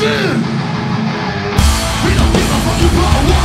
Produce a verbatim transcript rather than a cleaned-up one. do. We don't give a fuck about what.